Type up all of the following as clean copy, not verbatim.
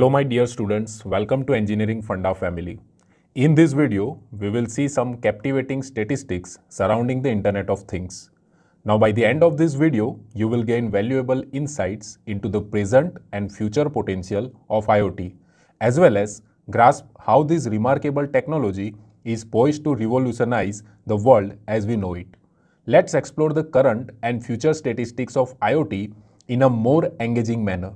Hello my dear students, welcome to Engineering Funda family. In this video, we will see some captivating statistics surrounding the Internet of Things. Now by the end of this video, you will gain valuable insights into the present and future potential of IoT, as well as grasp how this remarkable technology is poised to revolutionize the world as we know it. Let's explore the current and future statistics of IoT in a more engaging manner.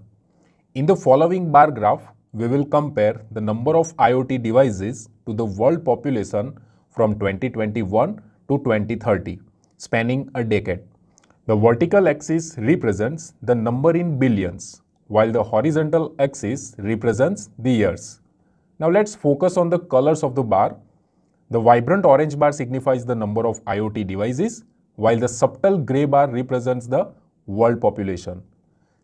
In the following bar graph, we will compare the number of IoT devices to the world population from 2021 to 2030, spanning a decade. The vertical axis represents the number in billions, while the horizontal axis represents the years. Now let's focus on the colors of the bar. The vibrant orange bar signifies the number of IoT devices, while the subtle gray bar represents the world population.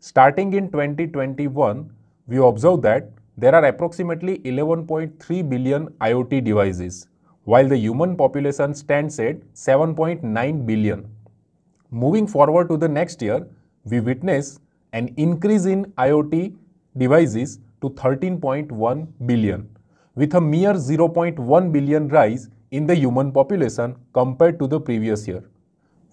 Starting in 2021, we observe that there are approximately 11.3 billion IoT devices, while the human population stands at 7.9 billion. Moving forward to the next year, we witness an increase in IoT devices to 13.1 billion, with a mere 0.1 billion rise in the human population compared to the previous year.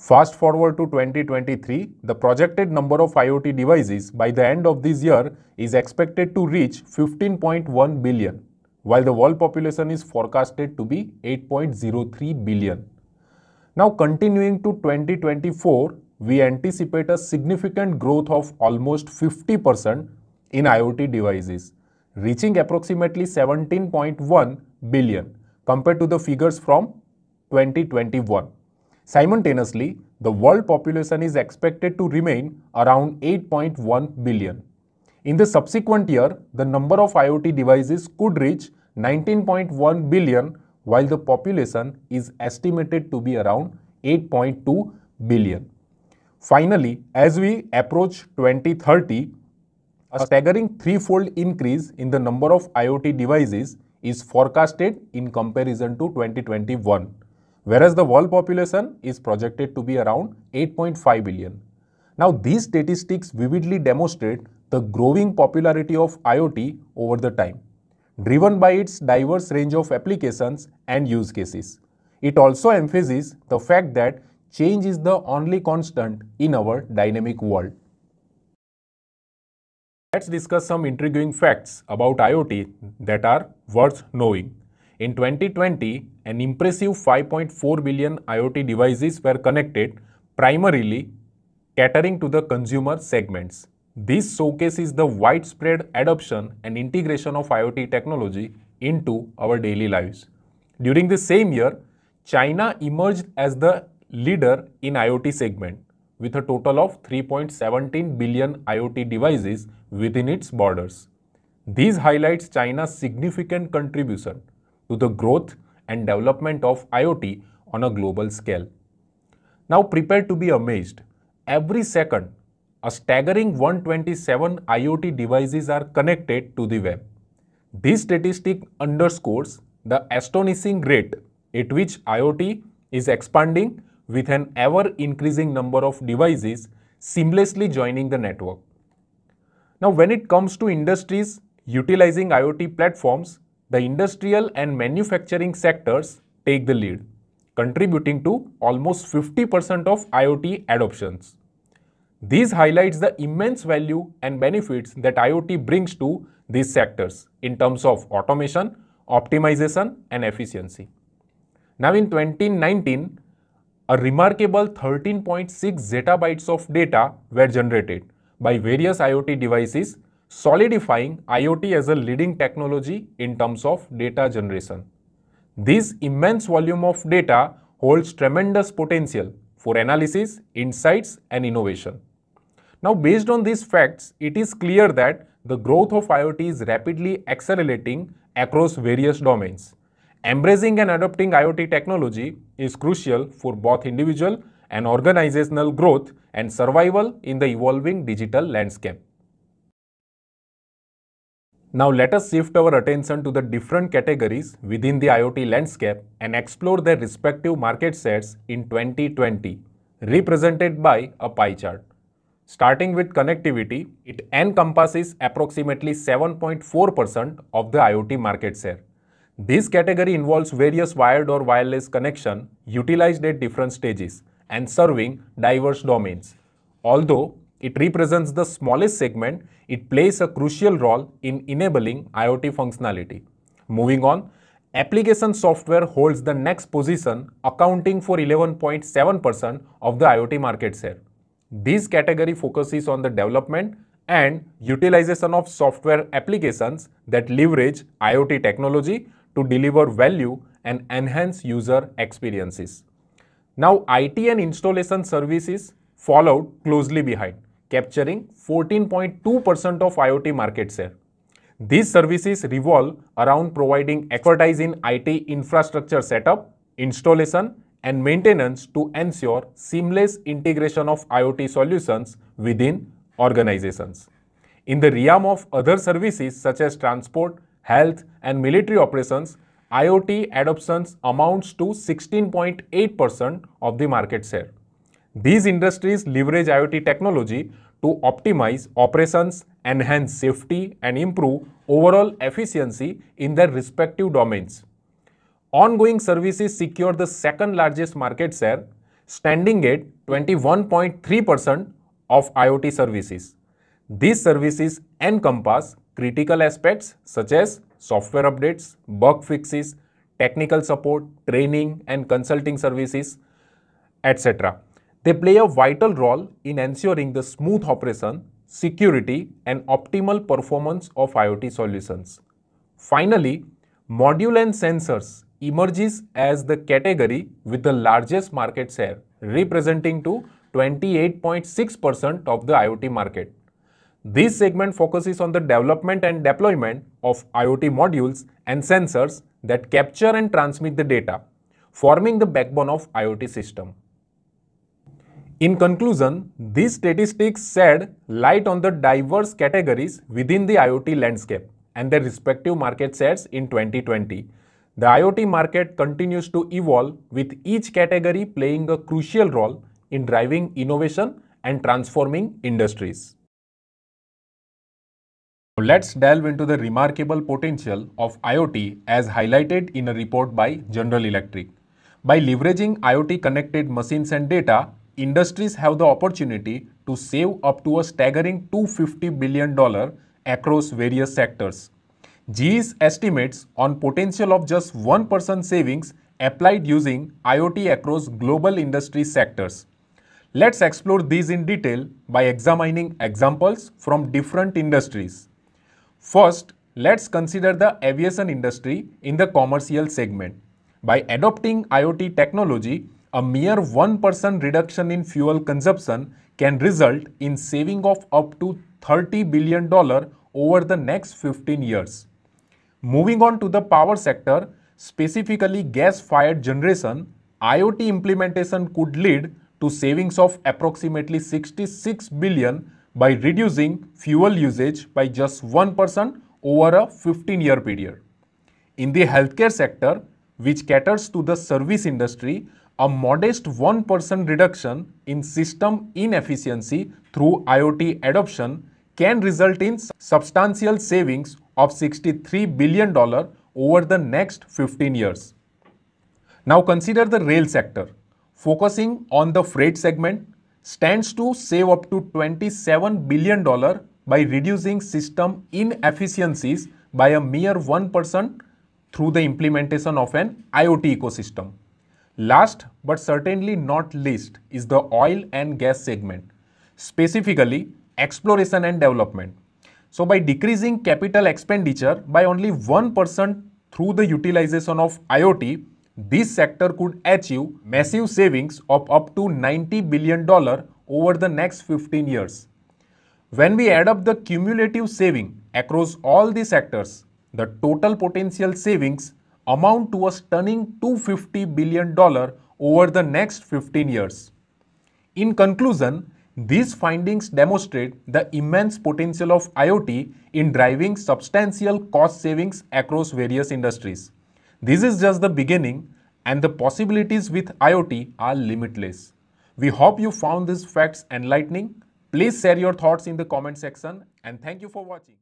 Fast forward to 2023, the projected number of IoT devices by the end of this year is expected to reach 15.1 billion, while the world population is forecasted to be 8.03 billion. Now continuing to 2024, we anticipate a significant growth of almost 50% in IoT devices, reaching approximately 17.1 billion compared to the figures from 2021. Simultaneously, the world population is expected to remain around 8.1 billion. In the subsequent year, the number of IoT devices could reach 19.1 billion, while the population is estimated to be around 8.2 billion. Finally, as we approach 2030, a staggering threefold increase in the number of IoT devices is forecasted in comparison to 2021. Whereas the world population is projected to be around 8.5 billion. Now, these statistics vividly demonstrate the growing popularity of IoT over the time, driven by its diverse range of applications and use cases. It also emphasizes the fact that change is the only constant in our dynamic world. Let's discuss some intriguing facts about IoT that are worth knowing. In 2020, an impressive 5.4 billion IoT devices were connected, primarily catering to the consumer segments. This showcases the widespread adoption and integration of IoT technology into our daily lives. During the same year, China emerged as the leader in IoT segment, with a total of 3.17 billion IoT devices within its borders. This highlights China's significant contribution to the growth and development of IoT on a global scale. Now prepare to be amazed. Every second, a staggering 127 IoT devices are connected to the web. This statistic underscores the astonishing rate at which IoT is expanding, with an ever-increasing number of devices seamlessly joining the network. Now when it comes to industries utilizing IoT platforms, the industrial and manufacturing sectors take the lead, contributing to almost 50% of IoT adoptions. This highlights the immense value and benefits that IoT brings to these sectors in terms of automation, optimization, and efficiency. Now in 2019, a remarkable 13.6 zettabytes of data were generated by various IoT devices, solidifying IoT as a leading technology in terms of data generation. This immense volume of data holds tremendous potential for analysis, insights, and innovation. Now, based on these facts, it is clear that the growth of IoT is rapidly accelerating across various domains. Embracing and adopting IoT technology is crucial for both individual and organizational growth and survival in the evolving digital landscape. Now let us shift our attention to the different categories within the IoT landscape and explore their respective market sets in 2020, represented by a pie chart. Starting with connectivity, it encompasses approximately 7.4% of the IoT market share. This category involves various wired or wireless connections utilized at different stages and serving diverse domains. Although it represents the smallest segment, it plays a crucial role in enabling IoT functionality. Moving on, application software holds the next position, accounting for 11.7% of the IoT market share. This category focuses on the development and utilization of software applications that leverage IoT technology to deliver value and enhance user experiences. Now, IT and installation services followed closely behind, capturing 14.2% of IoT market share. These services revolve around providing expertise in IT infrastructure setup, installation, and maintenance to ensure seamless integration of IoT solutions within organizations. In the realm of other services such as transport, health, and military operations, IoT adoptions amounts to 16.8% of the market share. These industries leverage IoT technology to optimize operations, enhance safety, and improve overall efficiency in their respective domains. Ongoing services secure the second largest market share, standing at 21.3% of IoT services. These services encompass critical aspects such as software updates, bug fixes, technical support, training and consulting services, etc. They play a vital role in ensuring the smooth operation, security, and optimal performance of IoT solutions. Finally, module and sensors emerges as the category with the largest market share, representing to 28.6% of the IoT market. This segment focuses on the development and deployment of IoT modules and sensors that capture and transmit the data, forming the backbone of IoT system. In conclusion, these statistics shed light on the diverse categories within the IoT landscape and their respective market shares in 2020. The IoT market continues to evolve, with each category playing a crucial role in driving innovation and transforming industries. Let's delve into the remarkable potential of IoT as highlighted in a report by General Electric. By leveraging IoT-connected machines and data, industries have the opportunity to save up to a staggering $250 billion across various sectors. GE's estimates on potential of just 1% savings applied using IoT across global industry sectors. Let's explore these in detail by examining examples from different industries. First, let's consider the aviation industry in the commercial segment. By adopting IoT technology, a mere 1% reduction in fuel consumption can result in saving of up to $30 billion over the next 15 years. Moving on to the power sector, specifically gas-fired generation, IoT implementation could lead to savings of approximately $66 billion by reducing fuel usage by just 1% over a 15-year period. In the healthcare sector, which caters to the service industry, a modest 1% reduction in system inefficiency through IoT adoption can result in substantial savings of $63 billion over the next 15 years. Now consider the rail sector, focusing on the freight segment, stands to save up to $27 billion by reducing system inefficiencies by a mere 1% through the implementation of an IoT ecosystem. Last but certainly not least is the oil and gas segment, specifically exploration and development. So by decreasing capital expenditure by only 1% through the utilization of IoT, this sector could achieve massive savings of up to $90 billion over the next 15 years. When we add up the cumulative saving across all the sectors, the total potential savings amount to a stunning $250 billion over the next 15 years. In conclusion, these findings demonstrate the immense potential of IoT in driving substantial cost savings across various industries. This is just the beginning, and the possibilities with IoT are limitless. We hope you found these facts enlightening. Please share your thoughts in the comment section and thank you for watching.